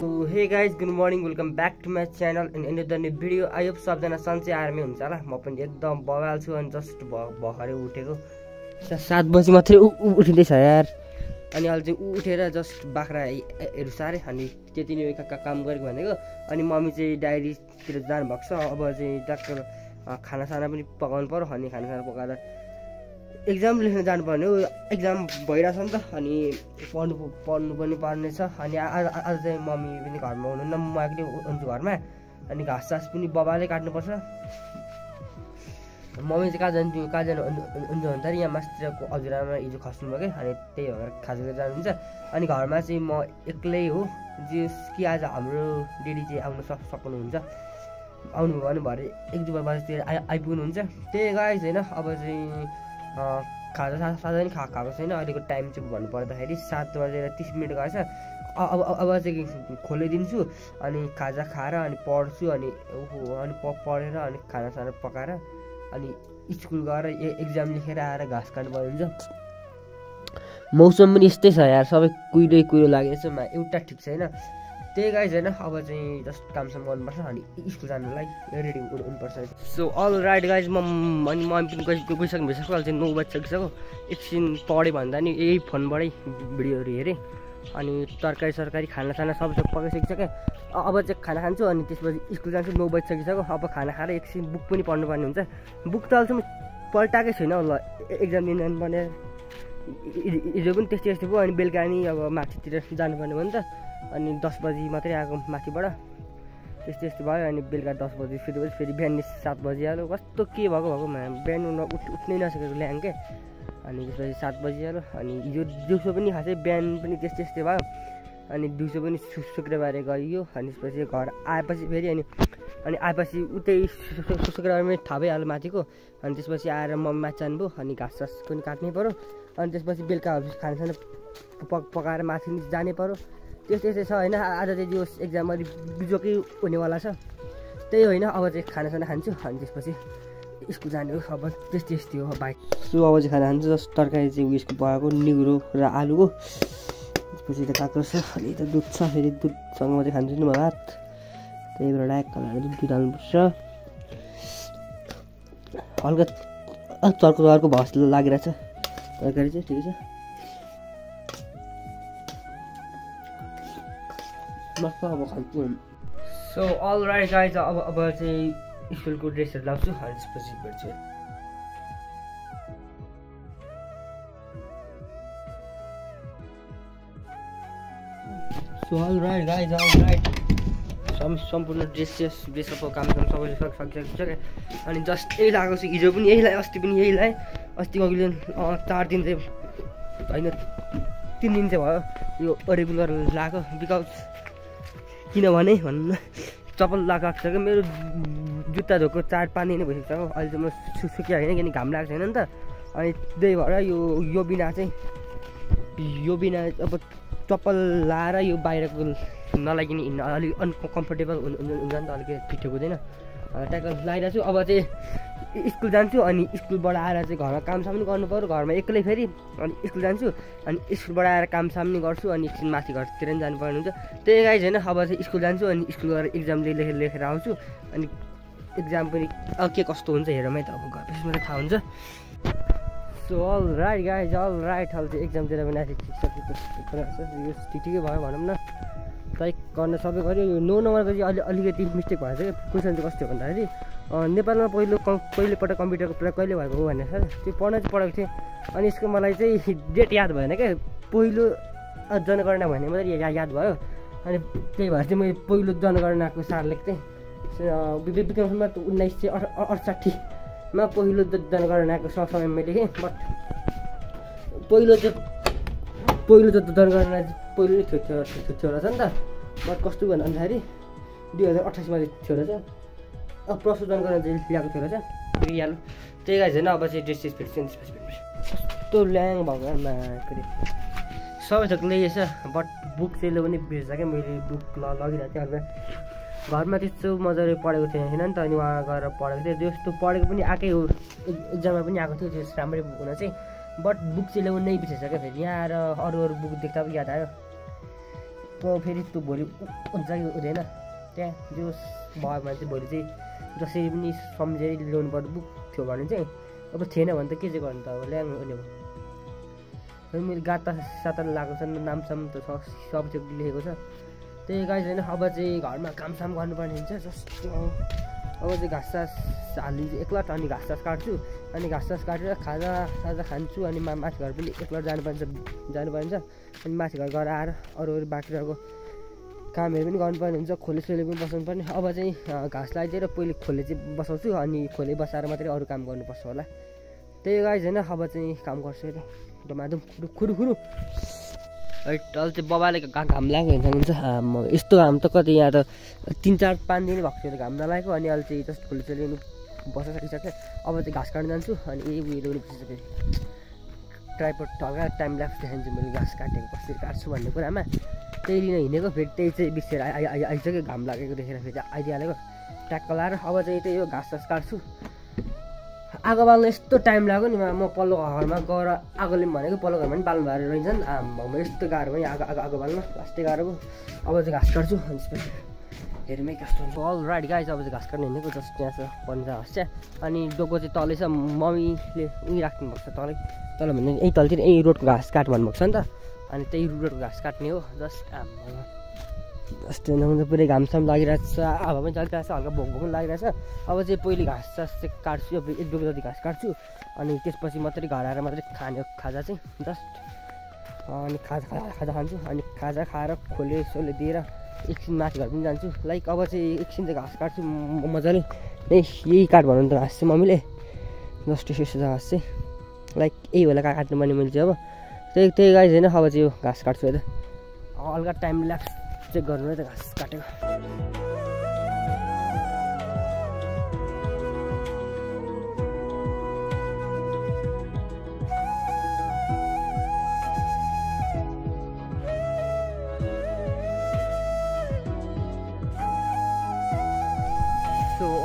तो hey guys good morning, welcome back to my channel and and the new video. I hope सबजना सन्चै army हुन्छ होला। म पनि एकदम बवाल छु अनि जस्ट भर्खरै उठेको, 7 बजी मात्रै उठिँदैछ यार। अनि अहिले चाहिँ उठेर जस्ट बाख्राहरू सारेँ अनि त्यति नै काम गरेको भनेको। अनि मम्मी चाहिँ डायरीतिर जानुभएको छ। अब चाहिँ डाक्टर खानासाना पनि पकाउनु पऱ्यो। अनि खानासाना पकाएर एक्जाम लेख्न जानुपर्ने हो, एक्जाम भइरहेछ नि त। अनि पढ्नु पनि पर्नेछ। अनि आज चाहिँ मम्मी पनि घरमा हुनुहुन्न, म एक्लै हुन्छु घरमा। अनि घाँससास पनि बाबाले काट्नुपर्छ। मम्मी चाहिँ कहाँ जानु हुन्छ भन्दा यहाँ मास्टरको हजुरआमा हिजो खस्नुभयो क्या, अनि त्यही भएर खासै जानुहुन्छ। अनि घरमा चाहिँ म एक्लै हो। जस कि आज हाम्रो डेडी चाहिँ आउन सक्नुहुन्छ, आउनुभयो भने भरे 1-2 बजीतिर आइपुग्नुहुन्छ। त्यही गाइस होइन, अब चाहिँ खाजा नि खाएको छैन। अहिलेको टाइम चाहिँ भन्नुपर्दाखेरि 7:30 गर्छ। अब चाहिँ खोलिदिन्छु। अनि खाजा खाएर अनि पढ्छु। अनि पढेर अनि खानासाना पकाएर अनि स्कुल गएर एक्जाम लेखेर आएर घाँस काट्नुपर्ने हुन्छ। मौसम पनि यस्तै छ यार, सबै कुहिरो लागेको छ, एउटा ठिक छैन। त्यही गाइज होइन, अब चाहिँ जस्ट कामसाम गर्नुपर्छ अनि स्कुल जानुलाई रेडी हुनुपर्छ। सो अल राइट गाइज, म गइसक्यो। अहिले चाहिँ 9 बजिसक्यो। एकछिन पढेँ भन्दा नि यही फोनबाटै भिडियोहरू हेरेँ। अनि तरकारी खानासाना सब पकाइसकिसक्यो। अब चाहिँ खाना खान्छु अनि त्यसपछि स्कुल जान्छु। 9 बजिसक्यो। अब खाना खाएर एकछिन बुक पनि पढ्नुपर्ने हुन्छ। बुक त अहिलेसम्म पल्टाएकै छैन ल, एक्जाम दिन बनेर हिजो पनि त्यस्तै भयो। अनि बेलुका नि अब माथितिर जानुपर्ने भयो नि त। अनि 10 बजी मात्रै आएको माथिबाट, त्यस्तो भयो। अनि बेलुका 10 बजी फेरि बिहान 7 बजी हाल्यो। कस्तो के भएको बिहान उठ्नै नसकेको ल्याङ्कै। अनि त्यसपछि 7 बजी हाल्यो। अनि हिजो दिउँसो पनि खासै बिहान पनि त्यस्तै भयो। अनि दिउँसो पनि शुक्रबारे गरियो। अनि त्यसपछि घर आएपछि फेरि अनि आएपछि उतै शुक्रबारमै थाहा भइहाल्यो माथिको। अनि त्यसपछि आएर मम्मी माथि जानुभयो। अनि घाँससास पनि काट्नै पऱ्यो। अनि त्यसपछि बेलुका खानासाना पकाएर माथि जानै पऱ्यो। त्यस्तै छ होइन। आज चाहिँ जो एक्जाम अलिक बिजोकै हुनेवाला छ। त्यही होइन, अब चाहिँ खानासाना खान्छु अनि त्यसपछि स्कुल जाने हो। अब त्यस्तै हो बाइक। सो अब चाहिँ खाना खान्छु। जस्ट तरकारी चाहिँ उयसको पकाएको निगुरो र आलुको। त्यसपछि त काँक्रो छ, अलि त दुध छ। फेरि दुधसँग चाहिँ खान्छु नि म भात। त्यही भएर डायरेक्ट खाना दुध हाल्नुपर्छ। हल्का चर्को भस लागिरहेछ। तरकारी चाहिँ ठिकै छ। सो अल राइट गाइज, अब चाहिँ स्कुलको ड्रेसहरू लाउँछु अनि त्यसपछि भेट्छु। So all right guys, all right सम्पूर्ण ड्रेसको काम सबैले सकिसकेको छ। अनि जस्ट यही लगाएको छु। हिजो पनि यही लगाएँ, अस्ति पनि यही लगाएँ। अस्तिको अघिल्लो 4 दिन चाहिँ होइन, 3 दिन चाहिँ भयो यो रेगुलर लगाएको। बिकज किनभने भन्न चप्पल लगाएको छ क्या, मेरो जुत्ता धोएको 4-5 दिन भइसक्यो। अहिले त म सुक्या होइन किनकि घाम लागेको छैन नि त। अनि त्यही भएर यो बिना चाहिँ अब चप्पल लाएर यो बाहिरको नलागिने हिँड्न अलिक अनकम्फर्टेबल हुन्छ नि त, अलिकति फिट हुँदैन। ट्याकल लगाइरहेको छु। अब चाहिँ स्कुल जान्छु। अनि स्कुलबाट आएर चाहिँ घरमा कामसाम पनि गर्नु पऱ्यो। घरमा एक्लै फेरि अनि स्कुल जान्छु। अनि स्कुलबाट आएर कामसाम पनि गर्छु। अनि एकछिन माथि घरतिर पनि जानुपर्ने हुन्छ। त्यही गाइज होइन, अब चाहिँ स्कुल जान्छु। अनि स्कुल गएर एक्जाम लेखेर आउँछु। अनि एक्जाम पनि के कस्तो हुन्छ हेरौँ त, अब घरपछि मात्रै थाहा हुन्छ। So all right guys, all right. अब चाहिँ एक्जामतिर पनि आइसकेको ठिकै भयो भनौँ न। ट्राई गर्न सबै गऱ्यो। यो 9 नम्बरको चाहिँ अलिकति मिस्टेक भएको छ। क्वेसन चाहिँ कस्तो भन्दाखेरि नेपालमा पहिलोपल्ट कम्प्युटरको प्रयोग कहिले भएको हो भनेर त्यो पढाएको थिएँ। अनि यसको मलाई चाहिँ डेट याद भएन क्या, पहिलो जनगणना भन्ने मात्रै याद भयो। अनि त्यही भएर चाहिँ मैले पहिलो जनगणनाको सार लेख्थेँ। विक्रम 1968मा पहिलो जनगणनाको समयमा मैले लेखेँ। बट पहिलो जनगणना पहिलो नै थियो रहेछ नि त। बट कस्तो भन्नु भन्दाखेरि 2028मा थियो रहेछ। अब प्रश्न जनगणना चाहिँ ल्याएको थियो रहेछ, पुगिहाल्नु। त्यही गाइज होइन, अब चाहिँ ड्रेसेस भेट्छु। कस्तो ल्याङ भगवान्मा सबै थोक ल्याइएछ। बट बुक चाहिँ ल्याउनु बिर्स क्या, मैले बुक लगिरहेको थिएँ। घरमा त्यस्तो मजाले पढेको थिएन नि त। अनि उहाँ गएर पढेको थिएँ, जस्तो पढेको पनि आएकै हो, एक्जाममा पनि आएको थियो त्यस राम्रै हुन चाहिँ। बट बुक चाहिँ ल्याउनु नै बिर्सेछ क्या। फेरि यहाँ आएर अरू बुक देख्दा पनि याद आयो। को फिर तो भोलि हुन्छ कि हुँदैन त्यहाँ जो भयो भने चाहिँ भोलि चाहिँ जसरी पनि सम्झेर ल्याउनु पर्यो थियो भने चाहिँ अब थिएन भने त के चाहिँ गर्नु त अब ल्याङ हुने हो। मैले गाता साता लगाएको छ नामसाम त सब त्यो लेखेको छ त्यही गाइस हैन। अब चाहिँ घरमा कामसाम गर्नुपर्ने हुन्छ जस्तो अब चाहिँ घाँससास हाल्नु एकला अनि घाँससास काट्छु अनि घाँससास काटेर खाजा साजा खान्छु अनि माथि घर पनि एकला जानुपर्छ अनि माथि घर गएर आएर अरू बाटोको कामहरू पनि गर्नुपर्ने हुन्छ। खोले सोले पनि बसाउनु पर्ने। अब चाहिँ घाँस लगाइदिएर पहिले खोले चाहिँ बसाउँछु अनि खोले बसाएर मात्रै अरू काम गर्नुपर्छ होला। त्यही गाइस हैन अब चाहिँ काम गर्छु है डमादुम खुरुखुरु टल चाहिँ बबाले घाम लाग्यो हुन्छ। यस्तो घाम त कति यहाँ त 3-4-5 दिन भएको थियो घाम नलागेको अनि अहिले चाहिँ जस्ट खोले चलिनु बसाइसकेँ। अब चाहिँ घाँस काट्न जान्छु अनि उयो ल्याउनु पर्छ फेरि ट्राइपोड ढल्का टाइम लाग्छ देखाइदिन्छु मैले घाँस काटेको कसरी काट्छु भन्ने कुरामा त्यही लिन हिँडेको फेरि त्यही चाहिँ बिर्सेर आइसक्यो घाम लागेको देखेर फेरि आइदिइहालेको ट्याक्क लाएर। अब चाहिँ त्यही हो घाँस काट्छु। आगो बाल्न यस्तो टाइम लाग्यो नि म पल्लो घरमा गएर आगोले भनेको पल्लो घरमा पनि बाल्नु भएर रहन्छन् आम्मा यस्तो गाह्रो भयो आगो आगो आगो बाल्न लास्टै गाह्रो भयो। अब चाहिँ घाँस काट्छु अनि त्यसपछि हेरमै घाँस काट्छु। अल राइट गाइस अब चाहिँ घाँस काट्नु हिँडेको जस्ट त्यहाँ छ 50 हस् अनि डोको चाहिँ तलै छ मम्मीले उही राख्नुभएको छ तलै तल भन्ने यही तलतिर यही रोडको घाँस काट भन्नुभएको छ नि त अनि त्यही रोडको घाँस काट्ने हो। जस्ट आम्मा जस्तो नहुँदा पुरै घामसाम लागिरहेको छ हावा पनि चलिरहेको छ हल्का भोक भोक पनि लागिरहेछ। अब चाहिँ पहिले घाँस सास चाहिँ काट्छु अब 1-2 जति घाँस काट्छु अनि त्यसपछि मात्रै घर आएर मात्रै खाने खाजा चाहिँ जस्ट अनि खाजा खान्छु अनि खाजा खाएर खोले सोले दिएर एकछिन माथि घर पनि जान्छु। लाइक अब चाहिँ एकछिन चाहिँ घाँस काट्छु मजाले नै यही काट भन्नु त घाँस चाहिँ मम्मीले जस्ट यसो घाँस चाहिँ लाइक यही होला काट्नु पर्ने मैले चाहिँ। अब त्यही गाइस होइन अब चाहिँ यो घाँस काट्छु है त हल्का टाइम लाग्छ चेक गर्नु है त घाँस काटेको। सो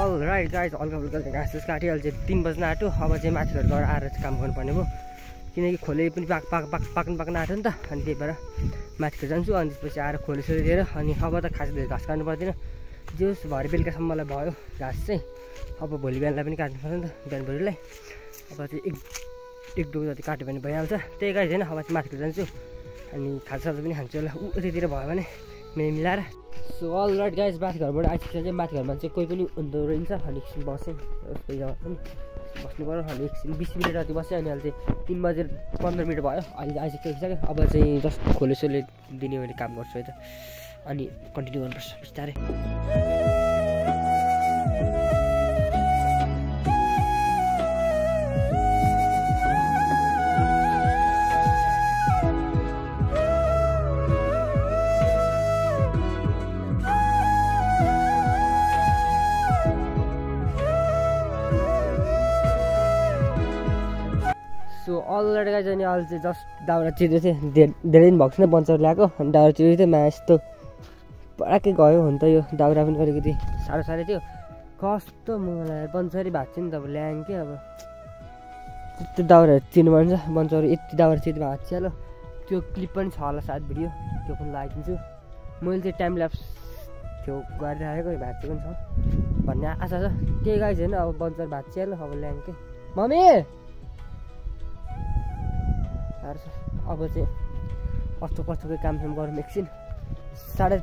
अल राइट गाइस हल्का फुल्का घाँस काट्यो अहिले चाहिँ 3 बज्न आँट्यो। अब चाहिँ माथिहरू गएर आएर काम गर्नुपर्ने भयो किनकि खोले पनि पाक्न आँट्यो नि त अनि त्यही भएर माथि जान्छु अनि त्यसपछि आएर खोले सोले दिएर अनि अब त खास घाँस काट्नु पर्दैन जे होस् भरे बेलुकासम्मलाई भयो घाँस चाहिँ। अब भोलि बिहानलाई पनि काट्नु पर्छ नि त बिहानभरिलाई। अब चाहिँ 1-2 जति काट्यो भने भइहाल्छ। त्यही गाइस होइन अब चाहिँ माथि जान्छु अनि खाजासाजा पनि खान्छु होला उतिर भयो भने मैले मिलाएर। सो अल राइट गाइस माथि घरबाट आइसकेर चाहिँ माथि घरमा चाहिँ कोही पनि हुँदो रहन्छ अनि एकछिन बसेँ उसको जग्गा पनि बस्नु पऱ्यो अनि एकछिन 20 मिनट जति बस्यो अनि अहिले चाहिँ 3 बजेर 15 मिनट भयो अहिले आइसक्यो। अब चाहिँ जस्ट खोले सोले दिने मैले काम गर्छु है त अनि कन्टिन्यू गर्नुपर्छ बिस्तारै। सो अलरेडी गाइस अनि अहिले चाहिँ जस्ट दाउरा चिर्दै थिएँ धेरै दिन भएको छैन पञ्चर ल्याएको अनि दाउरा चिर्दै थिएँ म यस्तो पराकै गयो हुन त यो दाउरा पनि अलिकति साह्रो थियो कस्तो मलाई पञ्चरी भएको थियो नि त अब ल्याएँ कि अब त्यस्तो दाउराहरू चिर्नु भन्छ पञ्चर यति दाउरा चिर्नु भएको थियो ल त्यो क्लिप पनि छ होला सायद भिडियो त्यो पनि लगाइदिन्छु। मैले चाहिँ टाइम ल्याप्स त्यो गरिराखेको भाँच्ची पनि छ भन्ने आशा छ। त्यही गाइस होइन अब पञ्चर भाँच्ची ल अब ल्याएँ कि मम्मी अब चाहिँ कस्तो कस्तोकै कामसाम गरौँ एकछिन 5:30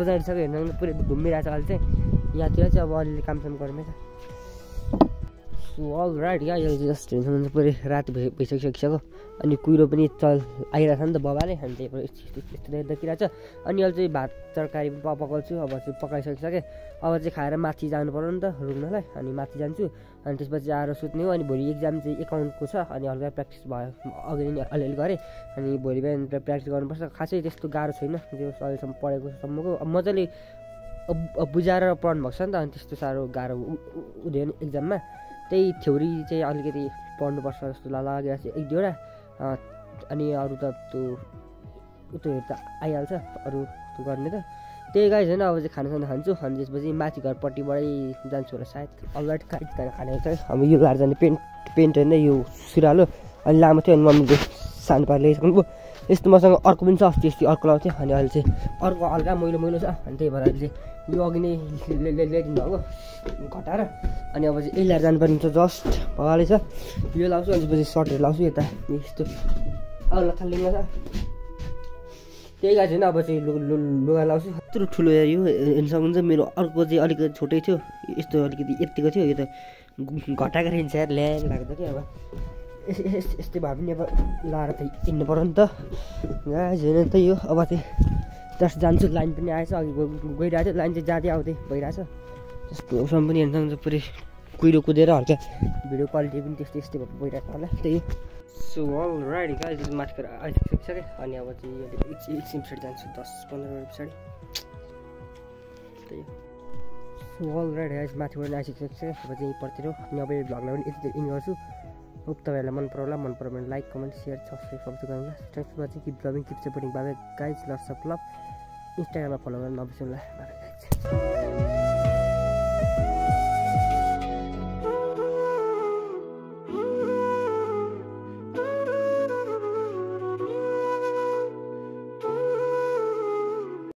बजाइसक्यो हेर्नु पुरै घुमिरहेको छ अहिले चाहिँ यहाँतिर चाहिँ अब अलिअलि कामसाम गरौँ है त। So all right guys just हेर्नु पुरै रात भइसकिसक्यो अनि कुहिरो पनि आइरहेको छ नि त बाबाले अनि त्यही भएर यस्तो देखिरहेको छ अनि अहिले चाहिँ भात तरकारी पकाउँछु। अब चाहिँ पकाइसकिसकेँ अब चाहिँ खाएर माथि जानु पर्यो नि त रुग्नलाई अनि माथि जान्छु अनि त्यसपछि आएर सुत्ने हो। अनि भोलि एक्जाम चाहिँ एकाउन्टको छ अनि हल्का प्र्याक्टिस भयो अघि नै अलिअलि गरेँ अनि भोलि बिहान प्र्याक्टिस गर्नुपर्छ। खासै त्यस्तो गाह्रो छैन जो अहिलेसम्म पढेकोसम्मको मजाले बुझाएर पढ्नु भएको छ नि त अनि त्यस्तो साह्रो गाह्रो हुँदैन एक्जाममा। त्यही थ्योरी चाहिँ अलिकति पढ्नुपर्छ जस्तो लागिरहेको छ 1-2 अनि अरू त त्योहरू त आइहाल्छ अरू त्यो गर्ने त। त्यही गाइस होइन अब चाहिँ खानासाना खान्छु अनि त्यसपछि माथि घरपट्टिबाटै जान्छु होला सायद अलरेडी खाना खाने अब यो लाएर जाने पेन्ट होइन यो सुरालो अहिले लामो थियो अनि मम्मीले सानो पारेर ल्याइसक्नु यस्तो मसँग अर्को पनि छ अस्ति अस्ति अर्को लगाउँथेँ अनि अहिले चाहिँ अर्को हल्का मैलो मैलो छ अनि त्यही भएर अहिले चाहिँ यो अघि नै ल्याइदिनु भएको घटाएर अनि अब चाहिँ यसलाई जानुपर्ने हुन्छ जस्ट भगाले छ यो लाउँछु अनि पछि सर्टहरू लाउँछु यता यस्तो अब लथालिङ्ग छ त्यही गाडी होइन अब चाहिँ लुगा लाउँछु यत्रो ठुलो यो हेर्न सक्नुहुन्छ मेरो अर्को चाहिँ अलिकति छोटै थियो यस्तो अलिकति यत्तिको थियो यो त घटाएको रहेछ यार ल्याएर लाग्दा कि अब यस्तै भए पनि अब लगाएर त हिँड्नु पऱ्यो नि त होइन त यो अब चाहिँ जस्ट जान्छु लाइन पनि आएछ अघि गइरहेको थियो लाइन चाहिँ जाँदै आउँदै भइरहेछ जस्तो उसमा पनि हेर्न सक्छ पुरै कुहिरो कुदेर हल्का भिडियो क्वालिटी पनि त्यस्तै यस्तै भइरहेको होला त्यही so all right guys market आइसक्यो अनि अब चाहिँ एकछिन पछाडि जान्छु 10-15 मिनट पछाडि त्यही सो अल राइट गाइज माथिबाट आइसक्यो अब चाहिँ यहीँतिर अनि अब यो भ्लगलाई पनि यति इन गर्छु होप तपाईँहरूलाई मन पराउला मन पऱ्यो भने लाइक कमेन्ट सेयर सब्सक्राइब सबै गर्नुहोला ट्याक्समा चाहिँ किप ब्लगिङ किप सपोर्टिङ बाबा गाइज लट्स अफ लभ इन्स्टाग्राममा फलो गर्न नबिर्सनु होला बाबा गाइज